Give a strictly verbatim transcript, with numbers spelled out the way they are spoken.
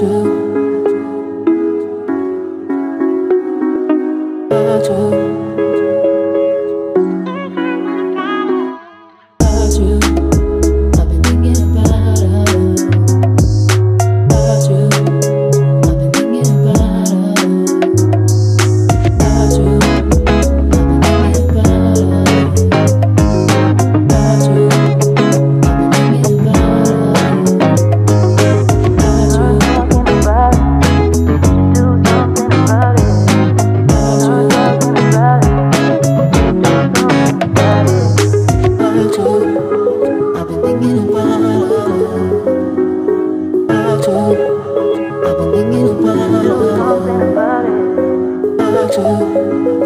I've been thinking about it.